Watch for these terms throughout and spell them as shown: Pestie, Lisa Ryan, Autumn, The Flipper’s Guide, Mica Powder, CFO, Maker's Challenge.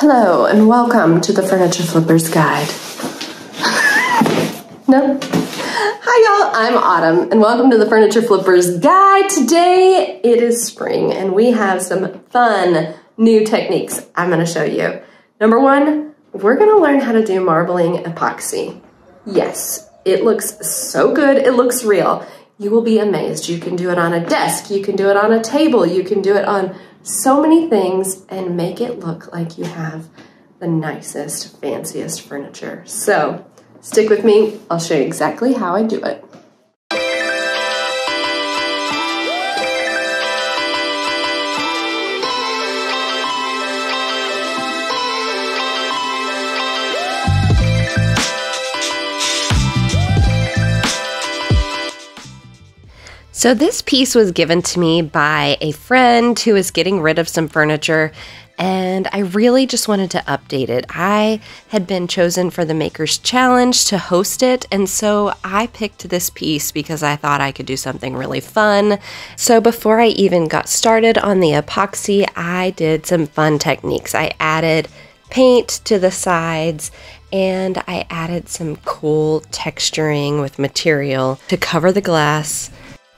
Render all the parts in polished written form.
Hello and welcome to the Furniture Flippers Guide. No? Hi y'all, I'm Autumn and welcome to the Furniture Flippers Guide. Today it is spring and we have some fun new techniques I'm going to show you. Number one, we're going to learn how to do marbling epoxy. Yes, it looks so good, it looks real. You will be amazed. You can do it on a desk, you can do it on a table, you can do it on so many things and make it look like you have the nicest, fanciest furniture. So stick with me, I'll show you exactly how I do it. So this piece was given to me by a friend who is getting rid of some furniture, and I really just wanted to update it. I had been chosen for the Maker's Challenge to host it, and so I picked this piece because I thought I could do something really fun. So before I even got started on the epoxy, I did some fun techniques. I added paint to the sides, and I added some cool texturing with material to cover the glass.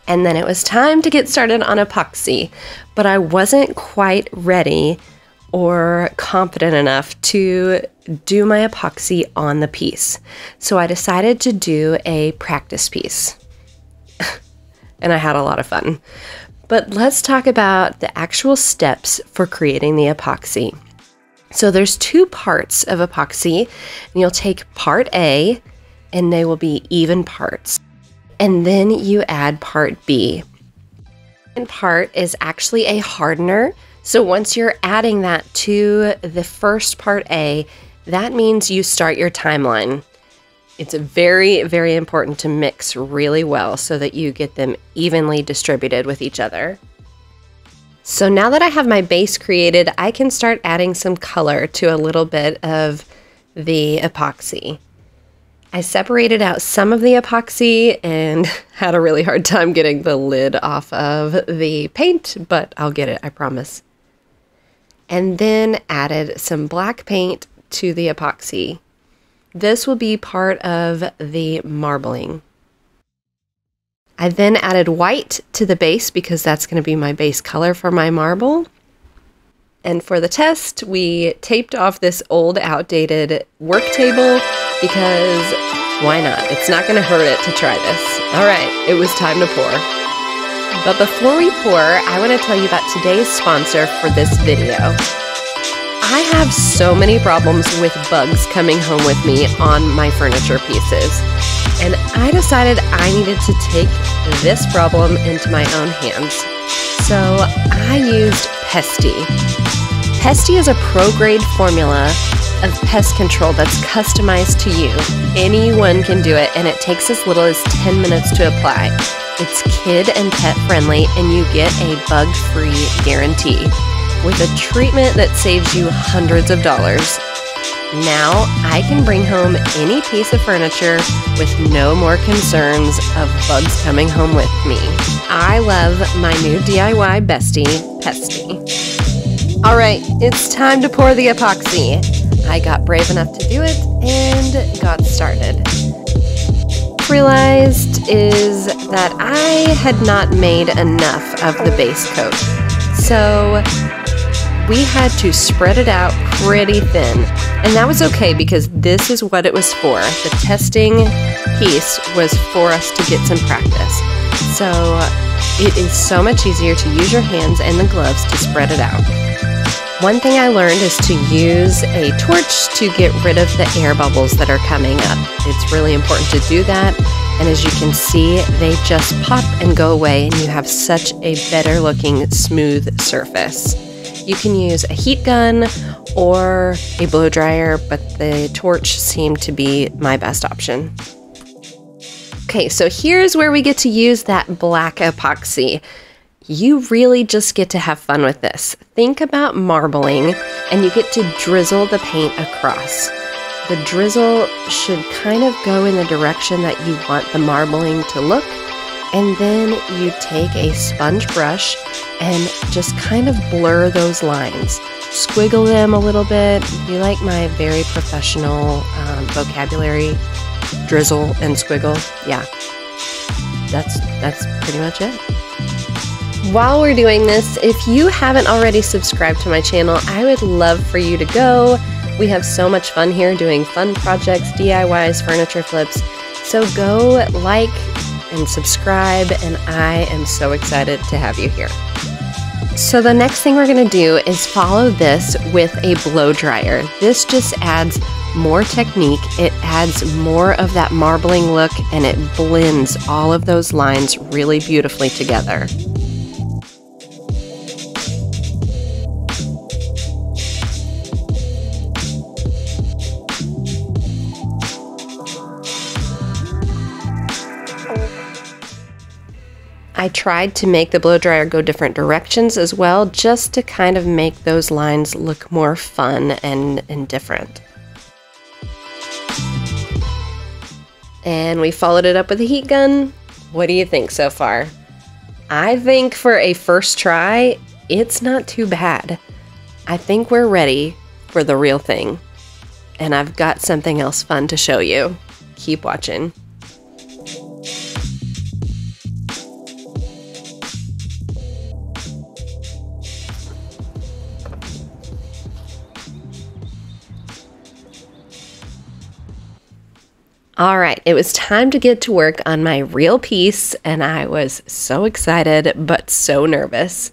And then it was time to get started on epoxy, but I wasn't quite ready or confident enough to do my epoxy on the piece. So I decided to do a practice piece and I had a lot of fun. But let's talk about the actual steps for creating the epoxy. So there's two parts of epoxy, and you'll take part A and they will be even parts. And then you add part B. And part is actually a hardener. So once you're adding that to the first part A, that means you start your timeline. It's very, very important to mix really well so that you get them evenly distributed with each other. So now that I have my base created, I can start adding some color to a little bit of the epoxy. I separated out some of the epoxy and had a really hard time getting the lid off of the paint, but I'll get it, I promise. And then added some black paint to the epoxy. This will be part of the marbling. I then added white to the base because that's going to be my base color for my marble. And for the test, we taped off this old, outdated work table because why not? It's not going to hurt it to try this. All right, it was time to pour. But before we pour, I want to tell you about today's sponsor for this video. I have so many problems with bugs coming home with me on my furniture pieces. And I decided I needed to take this problem into my own hands. So I used Pestie. Pestie is a pro-grade formula of pest control that's customized to you. Anyone can do it, and it takes as little as 10 minutes to apply. It's kid and pet friendly, and you get a bug-free guarantee with a treatment that saves you hundreds of dollars. Now I can bring home any piece of furniture with no more concerns of bugs coming home with me. I love my new DIY bestie, Pestie. All right, it's time to pour the epoxy. I got brave enough to do it and got started. What I realized is that I had not made enough of the base coat. So we had to spread it out pretty thin. And that was okay because this is what it was for. The testing piece was for us to get some practice. So it is so much easier to use your hands and the gloves to spread it out. One thing I learned is to use a torch to get rid of the air bubbles that are coming up. It's really important to do that. And as you can see, they just pop and go away and you have such a better looking smooth surface. You can use a heat gun or a blow dryer, but the torch seemed to be my best option. Okay, so here's where we get to use that black epoxy. You really just get to have fun with this. Think about marbling, and you get to drizzle the paint across. The drizzle should kind of go in the direction that you want the marbling to look, And then you take a sponge brush and just kind of blur those lines. Squiggle them a little bit. You like my very professional vocabulary? Drizzle and squiggle. Yeah, that's pretty much it. While we're doing this, if you haven't already subscribed to my channel, I would love for you to go. We have so much fun here doing fun projects, DIYs, furniture flips. So go like and subscribe, and I am so excited to have you here. So the next thing we're going to do is follow this with a blow dryer. This just adds more technique. It adds more of that marbling look, and it blends all of those lines really beautifully together. I tried to make the blow dryer go different directions as well, just to kind of make those lines look more fun and different. And we followed it up with a heat gun. What do you think so far? I think for a first try, it's not too bad. I think we're ready for the real thing. And I've got something else fun to show you. Keep watching. All right, it was time to get to work on my real piece, and I was so excited, but so nervous.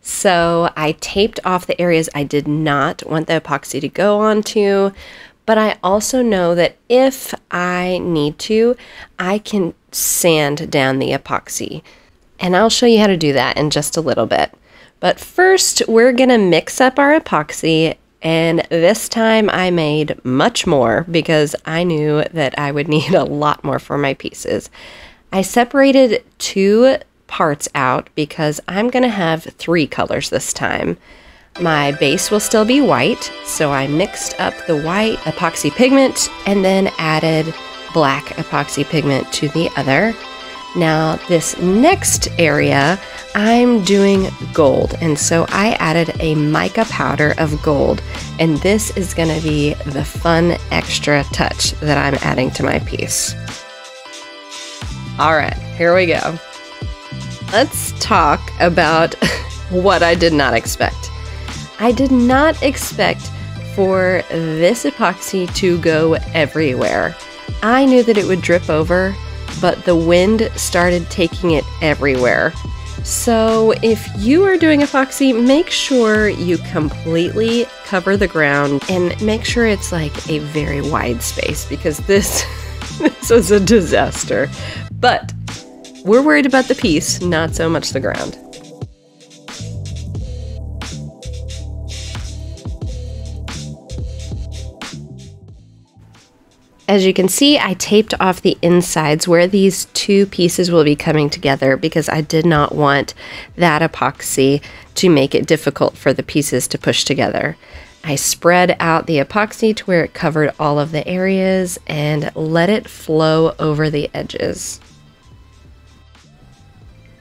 So I taped off the areas I did not want the epoxy to go onto, but I also know that if I need to, I can sand down the epoxy. And I'll show you how to do that in just a little bit. But first, we're gonna mix up our epoxy. And this time I made much more because I knew that I would need a lot more for my pieces. I separated two parts out because I'm going to have three colors this time. My base will still be white, so I mixed up the white epoxy pigment and then added black epoxy pigment to the other. Now this next area, I'm doing gold, and so I added a mica powder of gold, and this is gonna be the fun extra touch that I'm adding to my piece. All right, here we go. Let's talk about what I did not expect. I did not expect for this epoxy to go everywhere. I knew that it would drip over, but the wind started taking it everywhere. So if you are doing epoxy, make sure you completely cover the ground and make sure it's like a very wide space, because this was a disaster. But we're worried about the piece, not so much the ground. As you can see, I taped off the insides where these two pieces will be coming together because I did not want that epoxy to make it difficult for the pieces to push together. I spread out the epoxy to where it covered all of the areas and let it flow over the edges.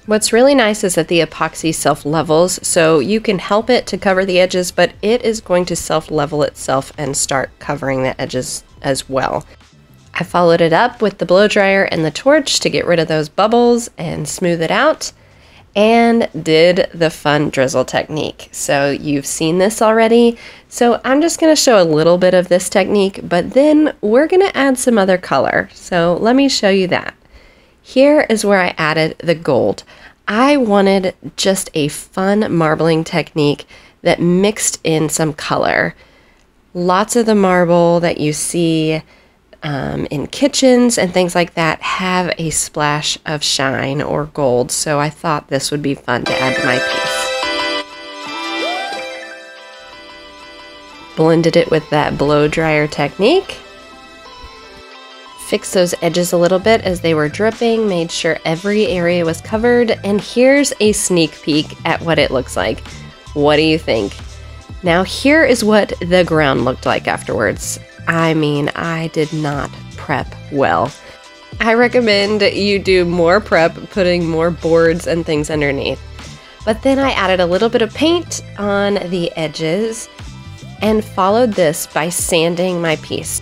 What's really nice is that the epoxy self-levels, so you can help it to cover the edges, but it is going to self-level itself and start covering the edges as well. I followed it up with the blow dryer and the torch to get rid of those bubbles and smooth it out, and did the fun drizzle technique. So you've seen this already. So I'm just gonna show a little bit of this technique, but then we're gonna add some other color. So let me show you that. Here is where I added the gold. I wanted just a fun marbling technique that mixed in some color. Lots of the marble that you see in kitchens and things like that have a splash of shine or gold, so I thought this would be fun to add to my piece. Blended it with that blow dryer technique. Fixed those edges a little bit as they were dripping, made sure every area was covered, and here's a sneak peek at what it looks like. What do you think? Now here is what the ground looked like afterwards. I mean, I did not prep well. I recommend you do more prep, putting more boards and things underneath. But then I added a little bit of paint on the edges and followed this by sanding my piece.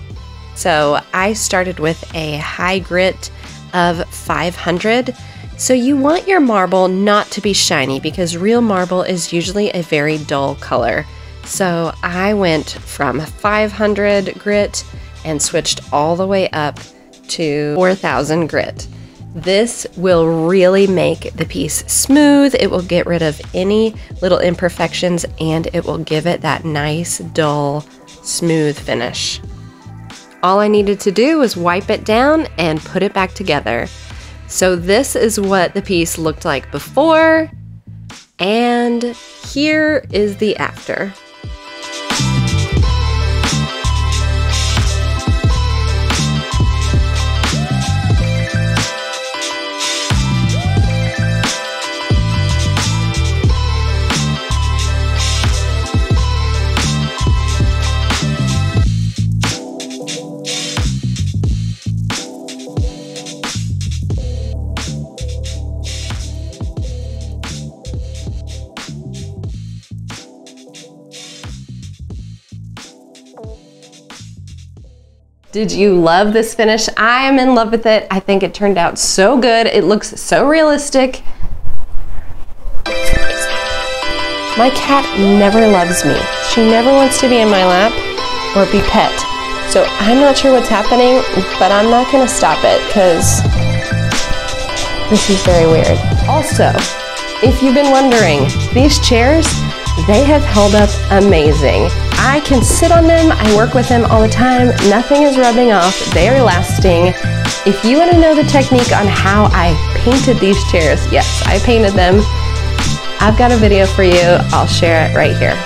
So I started with a high grit of 500. So you want your marble not to be shiny because real marble is usually a very dull color. So I went from 500 grit and switched all the way up to 4000 grit. This will really make the piece smooth. It will get rid of any little imperfections and it will give it that nice, dull, smooth finish. All I needed to do was wipe it down and put it back together. So this is what the piece looked like before, and here is the after. Did you love this finish? I am in love with it. I think it turned out so good. It looks so realistic. My cat never loves me. She never wants to be in my lap or be pet. So I'm not sure what's happening, but I'm not gonna stop it because this is very weird. Also, if you've been wondering, these chairs, they have held up amazing. I can sit on them, I work with them all the time, nothing is rubbing off, they are lasting. If you want to know the technique on how I painted these chairs, yes, I painted them, I've got a video for you, I'll share it right here.